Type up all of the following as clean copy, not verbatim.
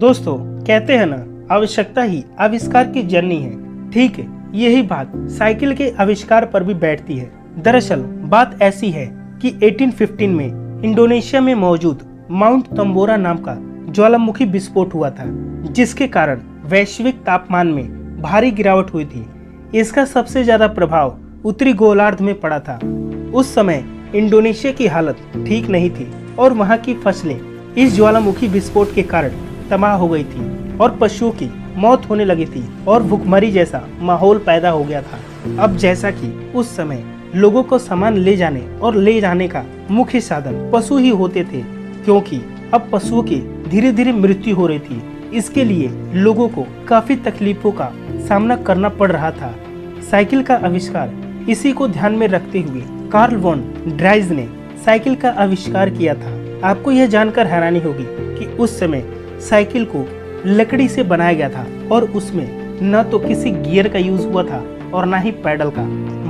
दोस्तों कहते हैं ना, आवश्यकता ही आविष्कार की जननी है। ठीक है, यही बात साइकिल के आविष्कार पर भी बैठती है। दरअसल बात ऐसी है कि 1815 में इंडोनेशिया में मौजूद माउंट तंबोरा नाम का ज्वालामुखी विस्फोट हुआ था, जिसके कारण वैश्विक तापमान में भारी गिरावट हुई थी। इसका सबसे ज्यादा प्रभाव उत्तरी गोलार्ध में पड़ा था। उस समय इंडोनेशिया की हालत ठीक नहीं थी और वहाँ की फसलें इस ज्वालामुखी विस्फोट के कारण तबाह हो गई थी और पशुओं की मौत होने लगी थी और भुखमरी जैसा माहौल पैदा हो गया था। अब जैसा कि उस समय लोगों को सामान ले जाने और ले जाने का मुख्य साधन पशु ही होते थे, क्योंकि अब पशुओं की धीरे धीरे मृत्यु हो रही थी। इसके लिए लोगों को काफी तकलीफों का सामना करना पड़ रहा था। साइकिल का आविष्कार इसी को ध्यान में रखते हुए कार्ल वॉन ड्राइस ने साइकिल का आविष्कार किया था। आपको यह जानकर हैरानी होगी कि उस समय साइकिल को लकड़ी से बनाया गया था और उसमें न तो किसी गियर का यूज हुआ था और न ही पैडल का।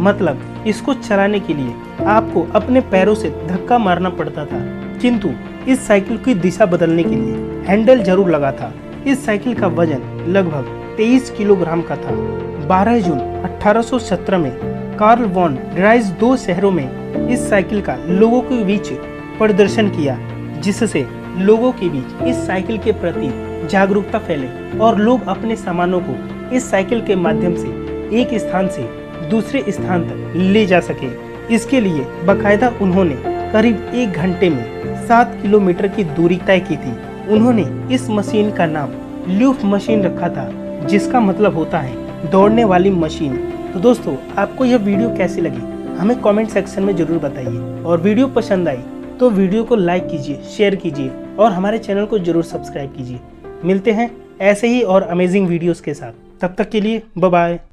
मतलब इसको चलाने के लिए आपको अपने पैरों से धक्का मारना पड़ता था, किंतु इस साइकिल की दिशा बदलने के लिए हैंडल जरूर लगा था। इस साइकिल का वजन लगभग 23 किलोग्राम का था। 12 जून 1817 में कार्ल वॉन ड्राइस दो शहरों में इस साइकिल का लोगों के बीच प्रदर्शन किया, जिससे लोगों के बीच इस साइकिल के प्रति जागरूकता फैले और लोग अपने सामानों को इस साइकिल के माध्यम से एक स्थान से दूसरे स्थान तक ले जा सके। इसके लिए बाकायदा उन्होंने करीब 1 घंटे में 7 किलोमीटर की दूरी तय की थी। उन्होंने इस मशीन का नाम लूफ मशीन रखा था, जिसका मतलब होता है दौड़ने वाली मशीन। तो दोस्तों आपको यह वीडियो कैसी लगी हमें कमेंट सेक्शन में जरूर बताइए, और वीडियो पसंद आई तो वीडियो को लाइक कीजिए, शेयर कीजिए और हमारे चैनल को जरूर सब्सक्राइब कीजिए। मिलते हैं ऐसे ही और अमेजिंग वीडियोस के साथ, तब तक के लिए बाय बाय।